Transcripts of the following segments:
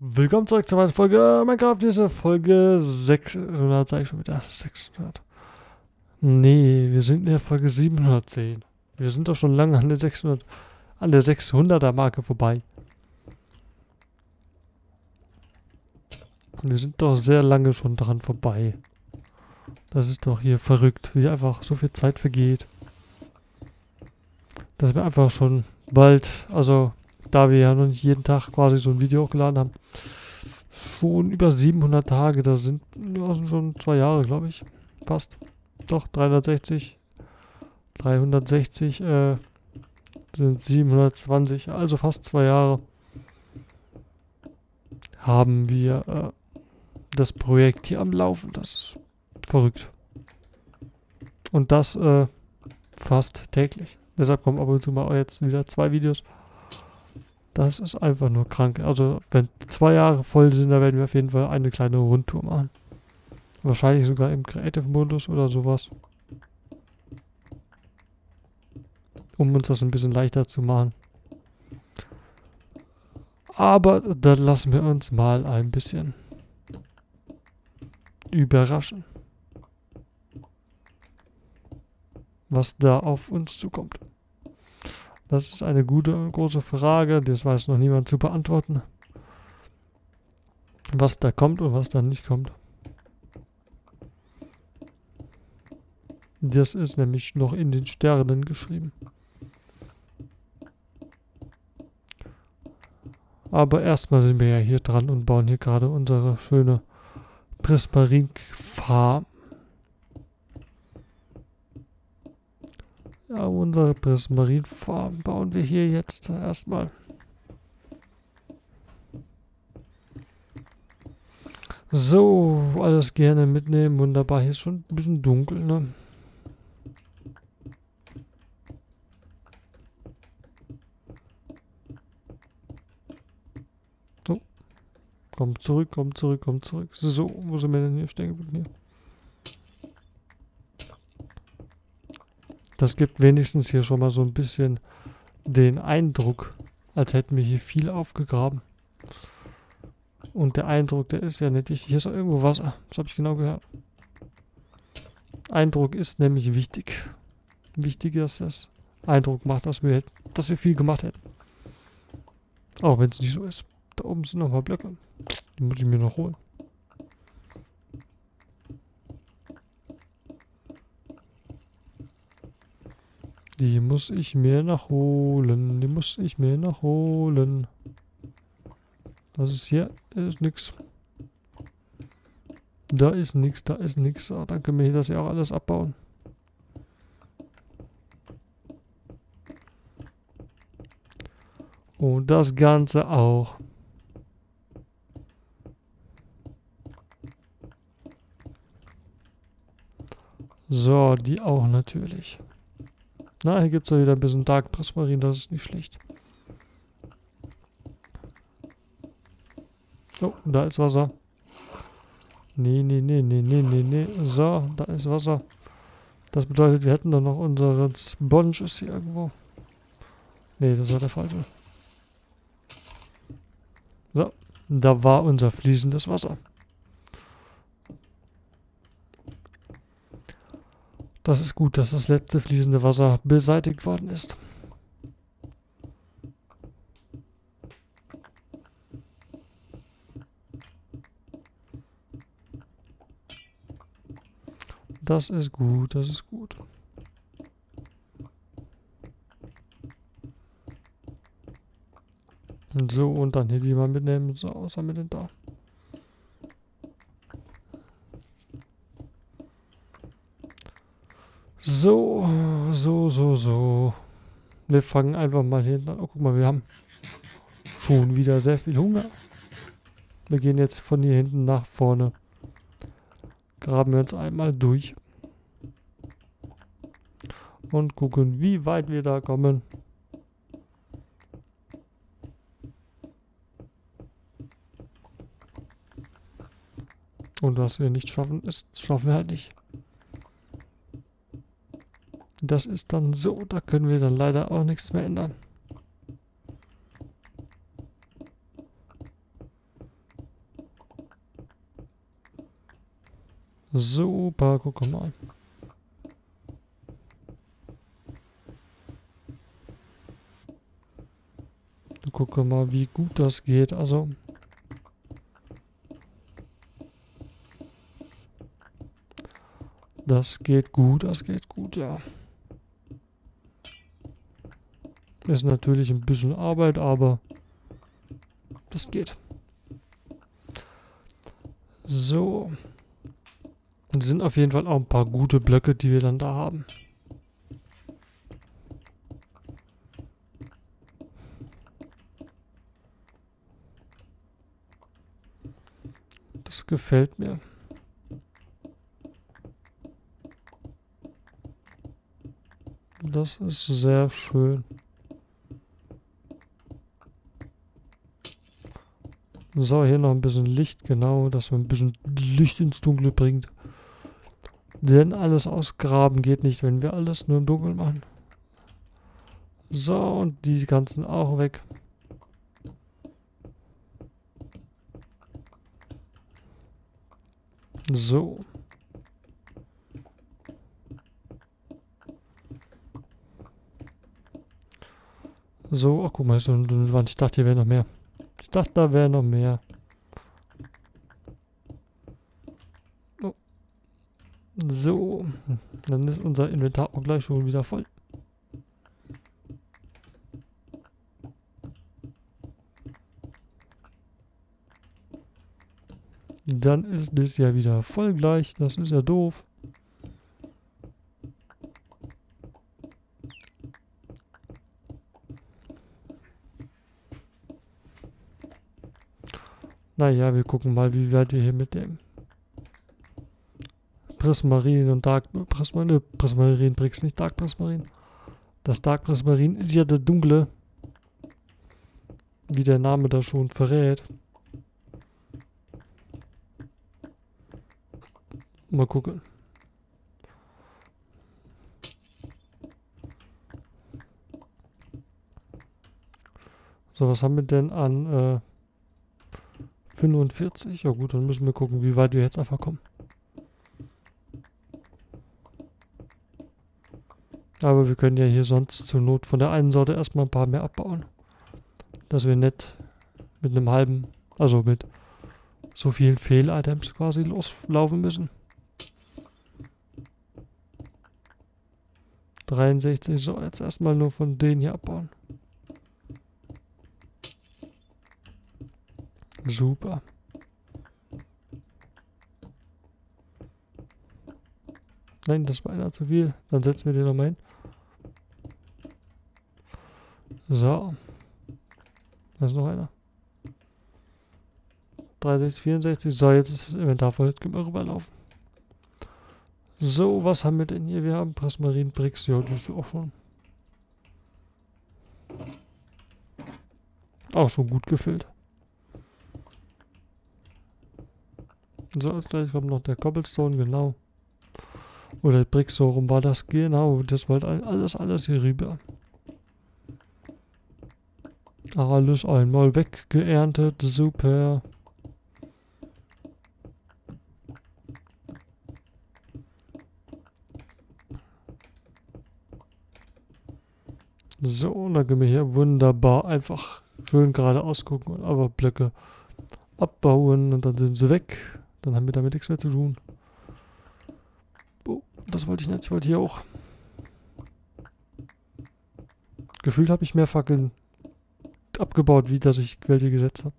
Willkommen zurück zu meiner Folge Minecraft, diese Folge 600, sag ich schon wieder, 600. Nee, wir sind in der Folge 710. Wir sind doch schon lange an der 600er Marke vorbei. Wir sind doch sehr lange schon dran vorbei. Das ist doch hier verrückt, wie einfach so viel Zeit vergeht. Dass wir einfach schon bald, also... Da wir ja noch nicht jeden Tag quasi so ein Video hochgeladen haben. Schon über 700 Tage. Das sind schon 2 Jahre, glaube ich. Passt. Doch, 360. 360 sind 720. Also fast 2 Jahre haben wir das Projekt hier am Laufen. Das ist verrückt. Und das fast täglich. Deshalb kommen ab und zu mal jetzt wieder 2 Videos. Das ist einfach nur krank. Also wenn 2 Jahre voll sind, dann werden wir auf jeden Fall eine kleine Rundtour machen. Wahrscheinlich sogar im Creative-Modus oder sowas. Um uns das ein bisschen leichter zu machen. Aber dann lassen wir uns mal ein bisschen überraschen. Was da auf uns zukommt. Das ist eine gute und große Frage, das weiß noch niemand zu beantworten. Was da kommt und was da nicht kommt. Das ist nämlich noch in den Sternen geschrieben. Aber erstmal sind wir ja hier dran und bauen hier gerade unsere schöne Prismarin-Farm. Ja, unsere Prismarinfarm bauen wir hier jetzt erstmal. So, alles gerne mitnehmen. Wunderbar, hier ist schon ein bisschen dunkel, ne? So, komm zurück, komm zurück, komm zurück. So, wo sind wir denn hier stehen geblieben? Hier. Das gibt wenigstens hier schon mal so ein bisschen den Eindruck, als hätten wir hier viel aufgegraben. Und der Eindruck, der ist ja nicht wichtig. Hier ist auch irgendwo Wasser. Das habe ich genau gehört. Eindruck ist nämlich wichtig. Wichtig ist, dass das Eindruck macht, dass wir viel gemacht hätten. Auch wenn es nicht so ist. Da oben sind noch mal Blöcke. Die muss ich mir noch holen. Die muss ich mir noch holen. Die muss ich mir noch holen. Was ist hier? Ist nix. Da ist nix, da ist nix. Oh, dann können wir hier das ja auch alles abbauen. Und das Ganze auch. So, die auch natürlich. Na, hier gibt es ja wieder ein bisschen Dark Prismarin, das ist nicht schlecht. Oh, da ist Wasser. Nee, nee, nee, nee, nee, nee, nee. So, da ist Wasser. Das bedeutet, wir hätten dann noch unseren Sponge ist hier irgendwo. Nee, das war der falsche. So, da war unser fließendes Wasser. Das ist gut, dass das letzte fließende Wasser beseitigt worden ist. Das ist gut, das ist gut. Und so, und dann hier die mal mitnehmen. So, was haben wir denn da? So, so, so, so. Wir fangen einfach mal hinten an. Oh, guck mal, wir haben schon wieder sehr viel Hunger. Wir gehen jetzt von hier hinten nach vorne. Graben wir uns einmal durch. Und gucken, wie weit wir da kommen. Und was wir nicht schaffen, ist, schaffen wir halt nicht. Das ist dann so, da können wir dann leider auch nichts mehr ändern. Super, guck mal. Guck mal, wie gut das geht. Also, das geht gut, ja. Ist natürlich ein bisschen Arbeit, aber das geht. So. Und sind auf jeden Fall auch ein paar gute Blöcke, die wir dann da haben. Das gefällt mir. Das ist sehr schön. So, hier noch ein bisschen Licht, genau, dass man ein bisschen Licht ins Dunkle bringt. Denn alles ausgraben geht nicht, wenn wir alles nur im Dunkeln machen. So, und die ganzen auch weg. So. So, ach guck mal, so eine Wand. Ich dachte, hier wäre noch mehr. Ich dachte, da wäre noch mehr. Oh. So. Dann ist unser Inventar auch gleich schon wieder voll. Dann ist das ja wieder voll gleich. Das ist ja doof. Naja, wir gucken mal, wie weit wir hier mit dem Prismarin und Dark Prismarin, Prismarin Bricks, nicht Dark Prismarin. Das Dark Prismarin ist ja der Dunkle, wie der Name da schon verrät. Mal gucken. So, was haben wir denn an 45? Ja gut, dann müssen wir gucken, wie weit wir jetzt einfach kommen. Aber wir können ja hier sonst zur Not von der einen Sorte erstmal ein paar mehr abbauen. Dass wir nicht mit einem halben, also mit so vielen Fehl-Items quasi loslaufen müssen. 63, so jetzt erstmal nur von denen hier abbauen. Super. Nein, das war einer zu viel. Dann setzen wir den nochmal hin. So. Da ist noch einer. 63, 64. So, jetzt ist das Inventar voll. Jetzt können wir rüberlaufen. So, was haben wir denn hier? Wir haben Prismarin Bricks, ja, das ist auch schon. Auch schon gut gefüllt. So, als gleich kommt noch der Cobblestone, genau. Oder Bricks, so rum war das, genau. Das wollte alles hier rüber. Alles einmal weggeerntet, super. So, und dann können wir hier wunderbar einfach schön geradeaus gucken und aber Blöcke abbauen und dann sind sie weg. Dann haben wir damit nichts mehr zu tun. Oh, das wollte ich nicht. Ich wollte hier auch. Gefühlt habe ich mehr Fackeln abgebaut, wie dass ich welche gesetzt habe.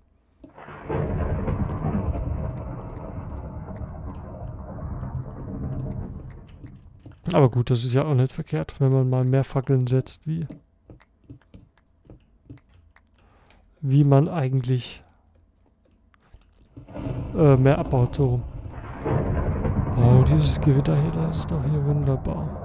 Aber gut, das ist ja auch nicht verkehrt, wenn man mal mehr Fackeln setzt, wie man eigentlich mehr abbaut, so rum. Oh, dieses Gewitter hier, das ist doch hier wunderbar.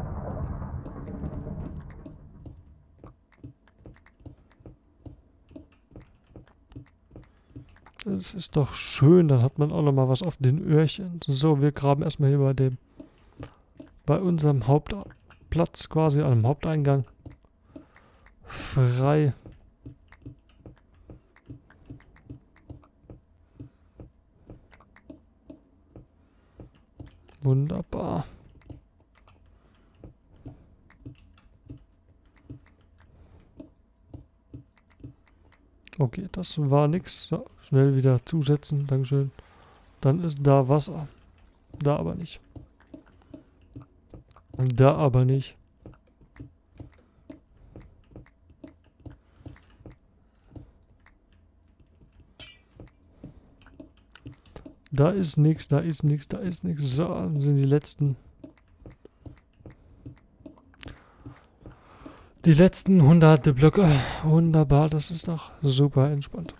Das ist doch schön, dann hat man auch nochmal was auf den Öhrchen. So, wir graben erstmal hier bei unserem Hauptplatz quasi, an dem Haupteingang frei. Wunderbar. Okay, das war nix. So, schnell wieder zusetzen. Dankeschön. Dann ist da Wasser. Da aber nicht. Da aber nicht. Da ist nichts, da ist nichts, da ist nichts. So, dann sind die letzten. Die letzten 100 Blöcke. Wunderbar, das ist doch super entspannt.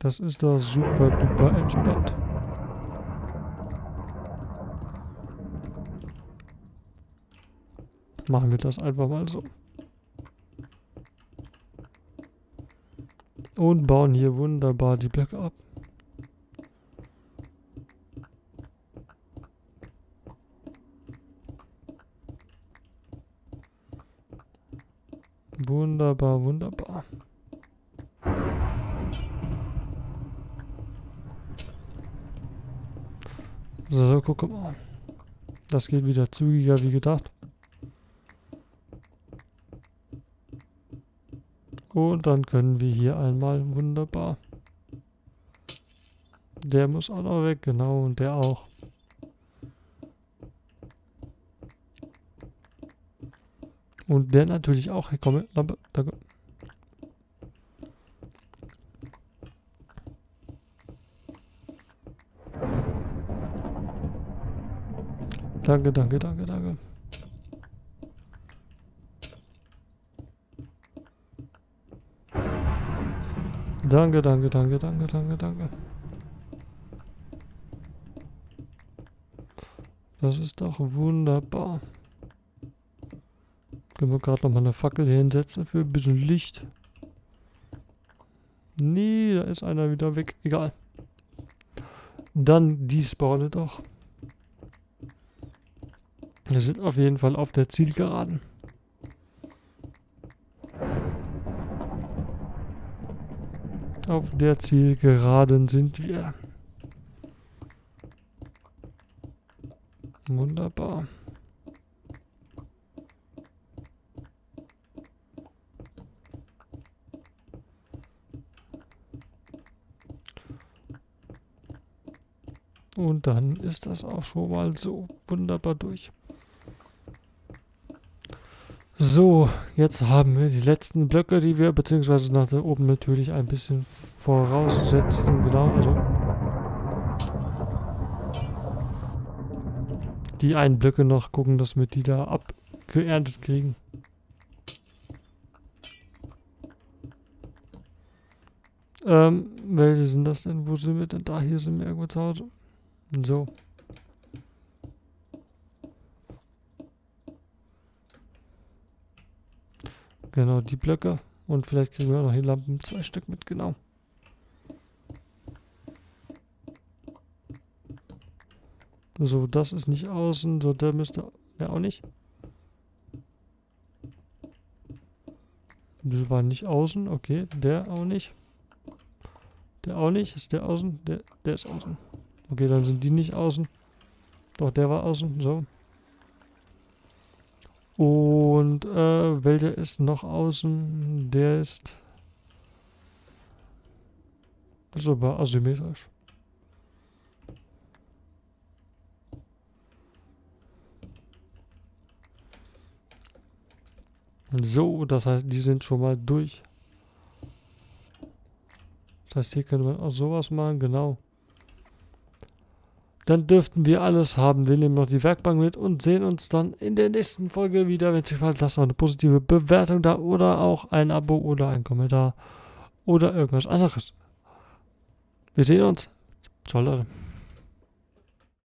Das ist doch super duper entspannt. Machen wir das einfach mal so. Und bauen hier wunderbar die Blöcke ab. Wunderbar, wunderbar. So, guck mal. Das geht wieder zügiger wie gedacht. Und dann können wir hier einmal wunderbar. Der muss auch noch weg, genau, und der auch. Und der natürlich auch. Hier, komm, Lampe, danke. Danke, danke, danke, danke. Danke, danke, danke, danke, danke, danke. Das ist doch wunderbar. Können wir gerade nochmal eine Fackel hier hinsetzen für ein bisschen Licht. Nee, da ist einer wieder weg. Egal. Dann die spawne doch. Wir sind auf jeden Fall auf der Zielgeraden. Auf der Zielgeraden sind wir. Wunderbar. Und dann ist das auch schon mal so wunderbar durch. So, jetzt haben wir die letzten Blöcke, die wir, beziehungsweise nach da oben natürlich ein bisschen voraussetzen, genau, also die einen Blöcke noch gucken, dass wir die da abgeerntet kriegen. Welche sind das denn? Wo sind wir denn? Da, hier sind wir irgendwo zu Hause. So. Genau, die Blöcke. Und vielleicht kriegen wir auch noch hier Lampen, 2 Stück mit, genau. So, das ist nicht außen. So, der müsste... Ja, auch nicht. Das war nicht außen. Okay, der auch nicht. Der auch nicht. Ist der außen? Der ist außen. Okay, dann sind die nicht außen. Doch, der war außen. So. Und welcher ist noch außen? Der ist sogar asymmetrisch. So, das heißt, die sind schon mal durch. Das heißt, hier können wir auch sowas machen, genau. Dann dürften wir alles haben. Wir nehmen noch die Werkbank mit und sehen uns dann in der nächsten Folge wieder. Wenn es euch gefällt, lasst mal eine positive Bewertung da oder auch ein Abo oder ein Kommentar oder irgendwas anderes. Wir sehen uns. Ciao, Leute.